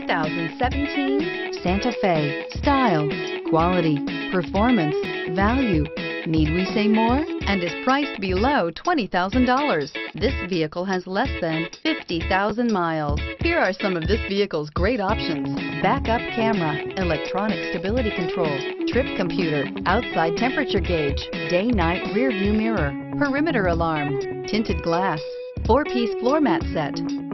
2017 Santa Fe. Style, quality, performance, value. Need we say more? And is priced below $20,000. This vehicle has less than 50,000 miles. Here are some of this vehicle's great options: backup camera, electronic stability control, trip computer, outside temperature gauge, day-night rear view mirror, perimeter alarm, tinted glass, 4-piece floor mat set.